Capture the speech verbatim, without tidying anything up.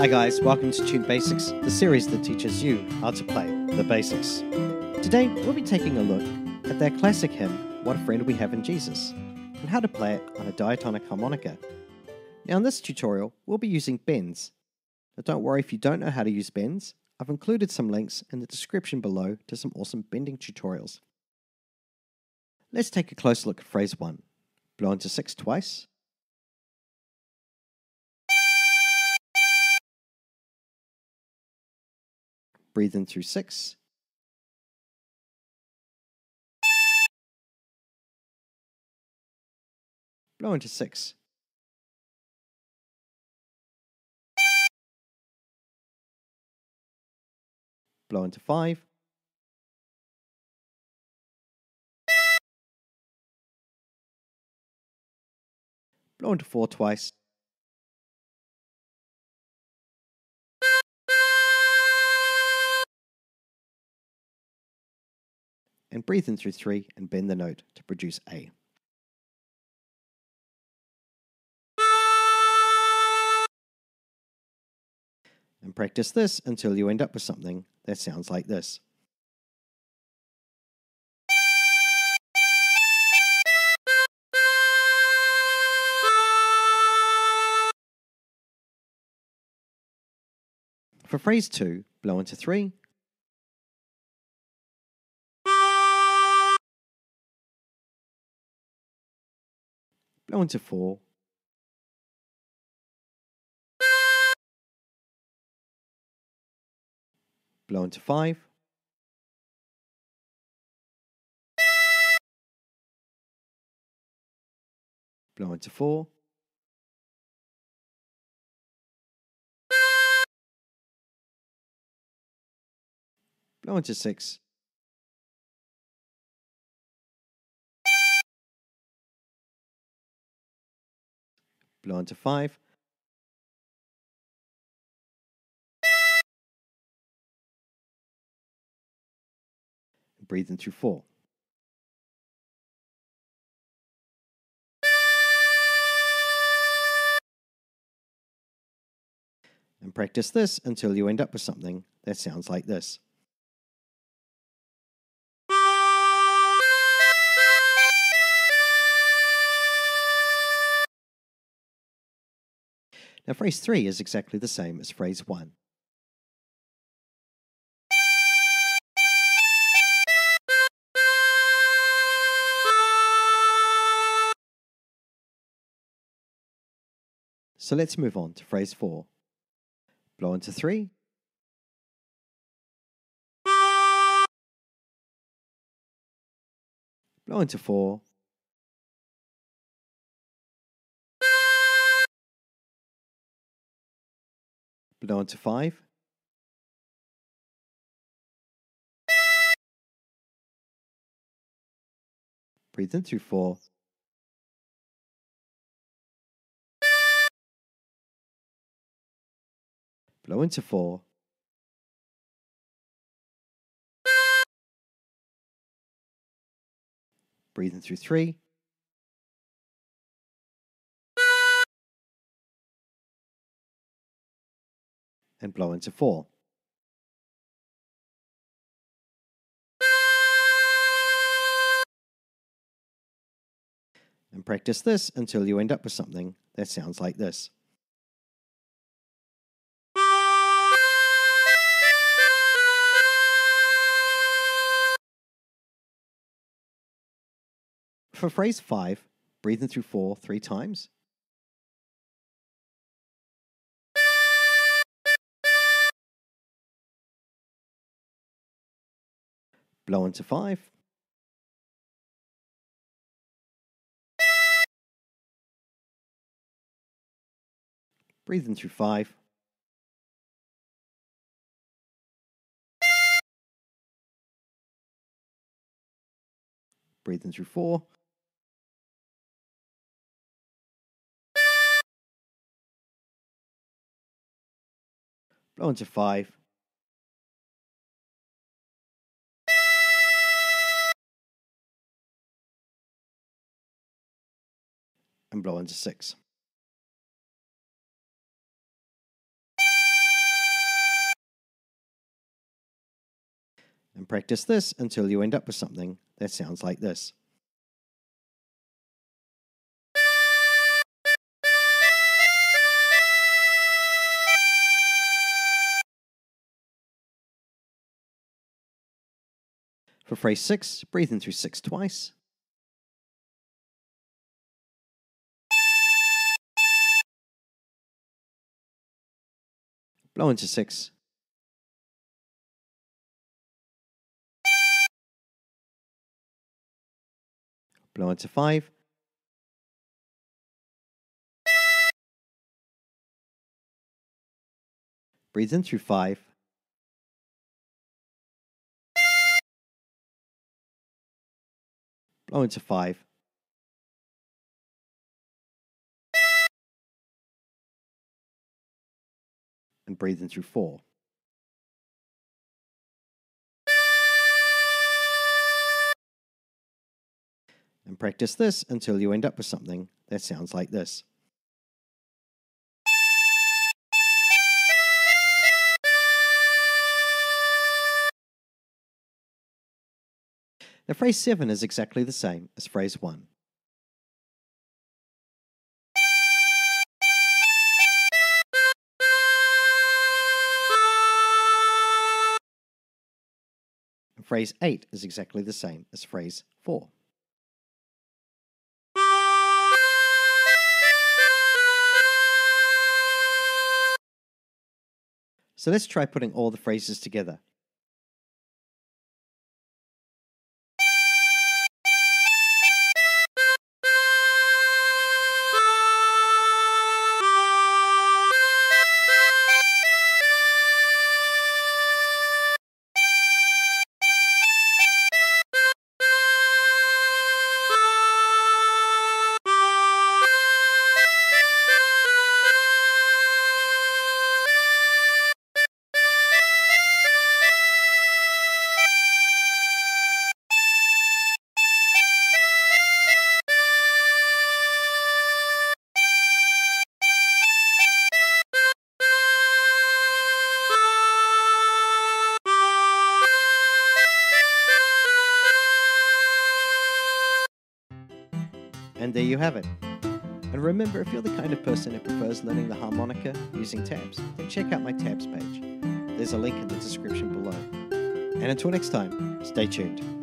Hi guys, welcome to Tune Basics, the series that teaches you how to play the basics. Today we'll be taking a look at their classic hymn, What a Friend We Have in Jesus, and how to play it on a diatonic harmonica. Now in this tutorial we'll be using bends. Now don't worry if you don't know how to use bends, I've included some links in the description below to some awesome bending tutorials. Let's take a close look at phrase one, blow into six twice, breathe in through six. Blow into six. Blow into five. Blow into four twice. And breathe in through three and bend the note to produce A. And practice this until you end up with something that sounds like this. For phrase two, blow into three. Blow into four. Blow into five. Blow into four. Blow into six. Blow into five. And breathe in through four. And practice this until you end up with something that sounds like this. Now phrase three is exactly the same as phrase one. So let's move on to phrase four. Blow into three. Blow into four. Blow into five. Breathe in through four. Blow into four. Breathe in through three. And blow into four. And practice this until you end up with something that sounds like this. For phrase five, breathe in through four three times. Blow into five. Breathe in through five. Breathe in through four. Blow into five. And blow into six. and practice this until you end up with something that sounds like this. For phrase six, breathe in through six twice. Blow into six. Blow into five. Breathe in through five. Blow into five. And breathe in through four. And practice this until you end up with something that sounds like this. Now, phrase seven is exactly the same as phrase one. And phrase eight is exactly the same as phrase four. So let's try putting all the phrases together. And there you have it. And remember, if you're the kind of person who prefers learning the harmonica using tabs, then check out my tabs page. There's a link in the description below. And until next time, stay tuned.